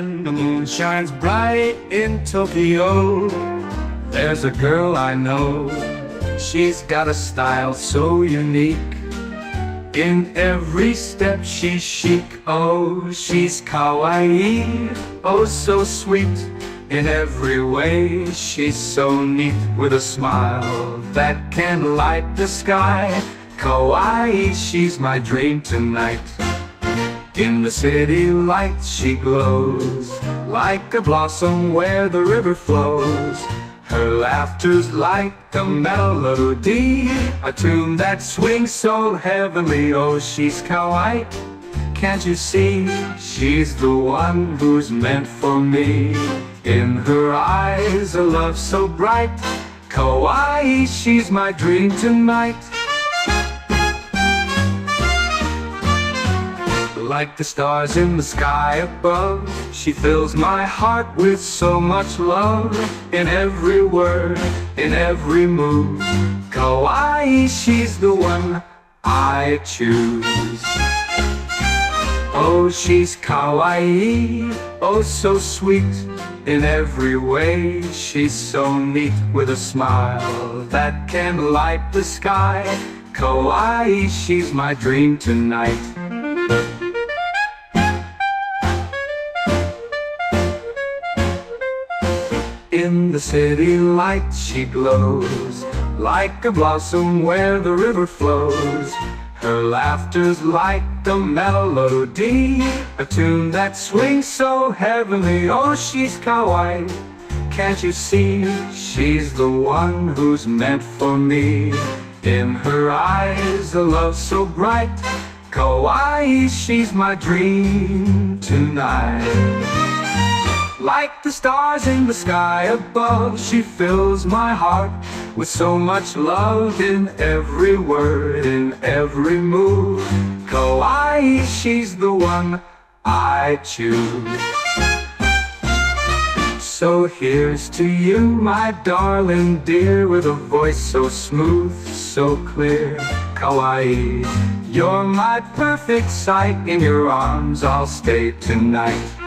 time, the moon shines bright in Tokyo. There's a girl I know, she's got a style so unique. In every step she's chic, oh, she's kawaii, oh so sweet. In every way she's so neat, with a smile that can light the sky. Kawaii, she's my dream tonight. In the city lights she glows, like a blossom where the river flows. Her laughter's like a melody, a tune that swings so heavenly. Oh, she's kawaii, can't you see? She's the one who's meant for me. In her eyes a love so bright. Kawaii, she's my dream tonight. Like the stars in the sky above, she fills my heart with so much love. In every word, in every move, kawaii, she's the one I choose. Oh, she's kawaii, oh so sweet. In every way she's so neat, with a smile that can light the sky. Kawaii, she's my dream tonight. In the city light she glows, like a blossom where the river flows. Her laughter's like a melody, a tune that swings so heavenly. Oh, she's kawaii, can't you see? She's the one who's meant for me. In her eyes a love so bright. Kawaii, she's my dream tonight. Like the stars in the sky above, she fills my heart with so much love. In every word, in every move, kawaii, she's the one I choose. So here's to you, my darling dear, with a voice so smooth, so clear. Kawaii, you're my perfect sight. In your arms I'll stay tonight.